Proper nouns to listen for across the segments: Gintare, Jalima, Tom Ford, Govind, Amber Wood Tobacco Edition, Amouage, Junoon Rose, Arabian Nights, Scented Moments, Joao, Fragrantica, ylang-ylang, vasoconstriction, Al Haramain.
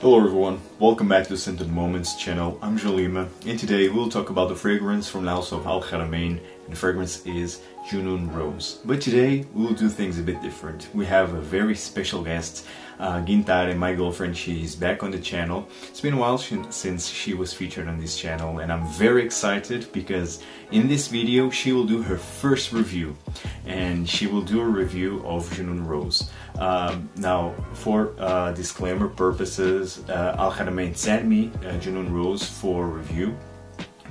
Hello everyone, welcome back to Scented Moments channel. I'm Jalima and today we'll talk about the fragrance from the house of Al Haramain, and the fragrance is Junoon Rose. But today we'll do things a bit different. We have a very special guest, Gintare, my girlfriend. She's back on the channel. It's been a while since she was featured on this channel, and I'm very excited because in this video she will do her first review, and she will do a review of Junoon Rose. Now, for disclaimer purposes, Al Haramain sent me Junoon Rose for review,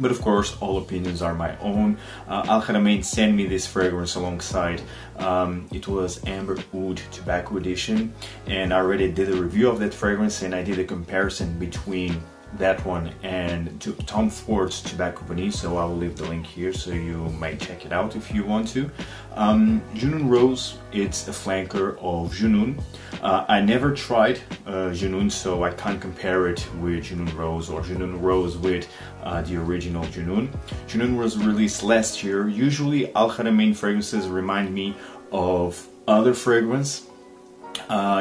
but of course all opinions are my own. Al Haramain sent me this fragrance alongside, it was Amber Wood Tobacco Edition, and I already did a review of that fragrance, and I did a comparison between that one and Tom Ford's Tobacco Bunny, so I will leave the link here so you might check it out if you want to. Junoon Rose, it's a flanker of Junoon. I never tried Junoon, so I can't compare it with Junoon Rose or Junoon Rose with the original Junoon. Junoon was released last year. Usually Al Haramain fragrances remind me of other fragrance.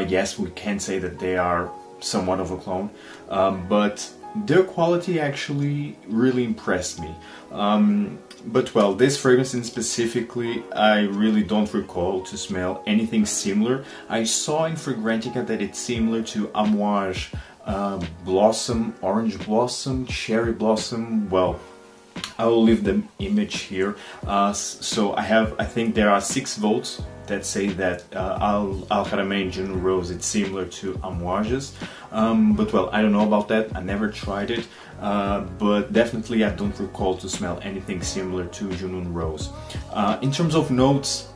Yes, we can say that they are somewhat of a clone, but their quality actually really impressed me. But well, this fragrance in specifically, I really don't recall to smell anything similar. I saw in Fragrantica that it's similar to Amouage Blossom, Orange Blossom, Cherry Blossom. Well, I will leave the image here. So I think there are 6 votes that say that Al Haramain Junoon Rose is similar to Amouage's. But well, I don't know about that, I never tried it, but definitely I don't recall to smell anything similar to Junoon Rose. In terms of notes,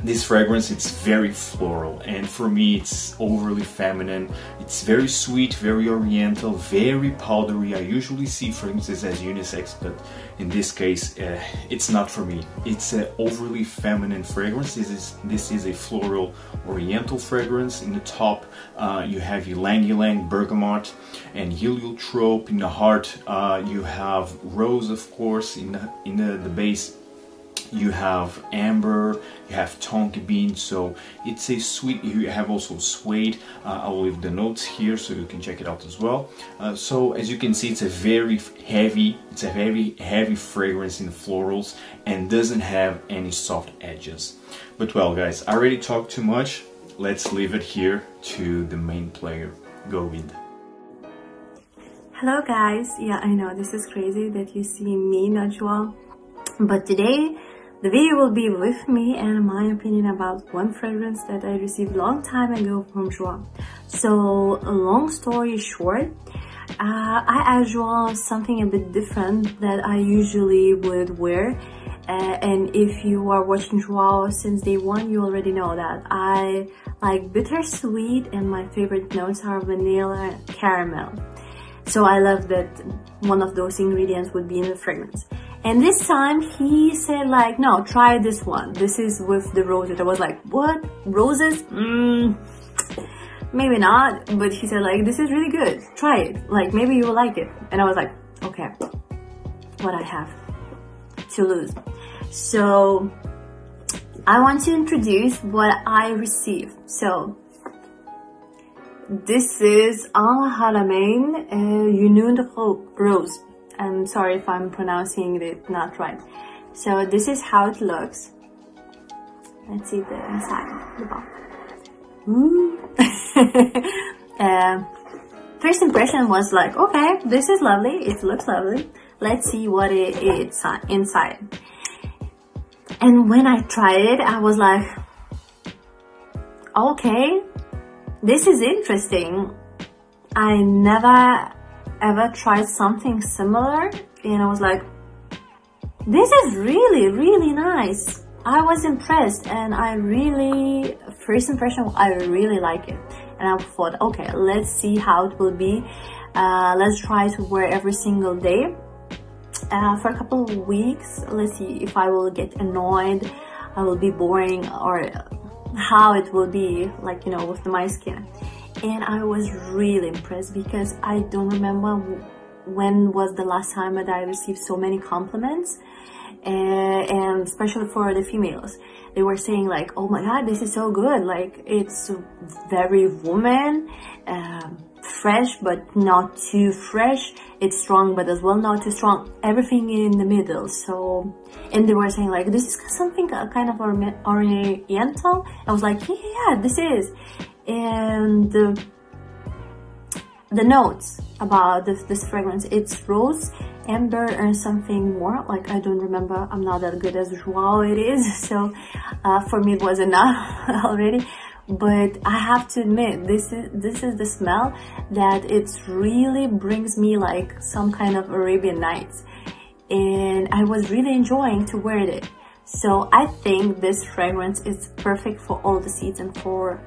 this fragrance, it's very floral, and for me it's overly feminine. It's very sweet, very oriental, very powdery. I usually see fragrances as unisex, but in this case it's not for me. It's an overly feminine fragrance. This is a floral oriental fragrance. In the top you have ylang-ylang, bergamot and heliotrope. In the heart you have rose, of course. In the base you have amber, you have tonka bean, so it's a sweet. You have also suede. I will leave the notes here so you can check it out as well. So as you can see, it's a very heavy, it's a very heavy fragrance in florals, and doesn't have any soft edges. But well guys, I already talked too much. Let's leave it here to the main player, Govind. Hello guys. Yeah, I know this is crazy that you see me, not Joao, but today the video will be with me and my opinion about one fragrance that I received long time ago from Joao. So long story short, I asked Joao something a bit different that I usually would wear, and if you are watching Joao since day one, you already know that I like bittersweet, and my favorite notes are vanilla and caramel. So I love that one of those ingredients would be in the fragrance. And this time he said like, no, try this one. This is with the roses. I was like, what? Roses? Maybe not. But he said like, this is really good. Try it. Like, maybe you will like it. And I was like, okay, what I have to lose. So I want to introduce what I received. So this is Al Haramain Junoon Rose. I'm sorry if I'm pronouncing it not right. So this is how it looks. Let's see the inside, the box. First impression was like, okay, this is lovely. It looks lovely. Let's see what it is inside. And when I tried it, I was like, okay, this is interesting. I never ever tried something similar, and I was like, this is really really nice. I was impressed, and I really, first impression, I really like it. And I thought, okay, let's see how it will be. Let's try to wear every single day for a couple of weeks. Let's see if I will get annoyed, I will be boring, or how it will be, like, you know, with my skin. And I was really impressed because I don't remember when was the last time that I received so many compliments, and especially for the females. They were saying like, oh my god, this is so good, like it's very woman fresh but not too fresh, it's strong but as well not too strong, everything in the middle. So, and they were saying like, this is something kind of oriental. I was like, yeah, this is. And the notes about this fragrance, it's rose, amber, and something more, like I don't remember, I'm not that good as Joao it is, so for me it was enough already. But I have to admit, this is the smell that it really brings me like some kind of Arabian Nights, and I was really enjoying to wear it. So I think this fragrance is perfect for all the season, for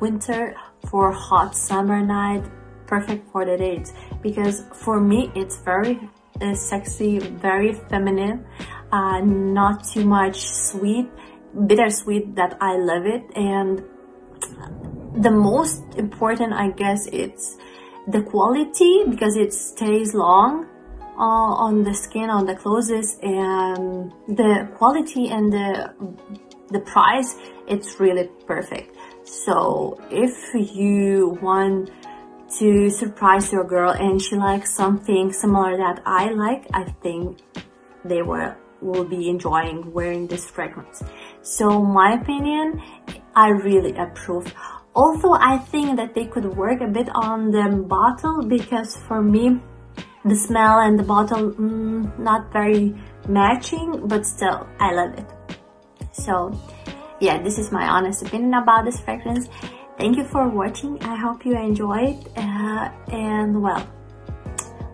winter, for hot summer night, perfect for the dates, because for me it's very sexy, very feminine, not too much sweet, bittersweet, that I love it. And the most important, I guess, it's the quality, because it stays long on the skin, on the clothes, and the quality and the price, it's really perfect. So if you want to surprise your girl and she likes something similar that I like, I think they will be enjoying wearing this fragrance. So my opinion, I really approve. Also, I think that they could work a bit on the bottle, because for me the smell and the bottle not very matching, but still I love it. So yeah, this is my honest opinion about this fragrance. Thank you for watching, I hope you enjoyed, and well,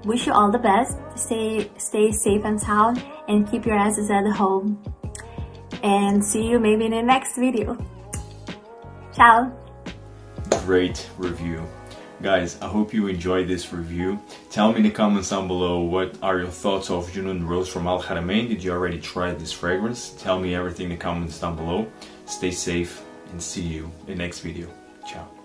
wish you all the best. Stay safe and sound, and keep your asses at home, and see you maybe in the next video. Ciao. Great review, guys. I hope you enjoyed this review. Tell me in the comments down below, what are your thoughts of Junoon Rose from Al Haramain? Did you already try this fragrance? Tell me everything in the comments down below. Stay safe, and see you in the next video. Ciao.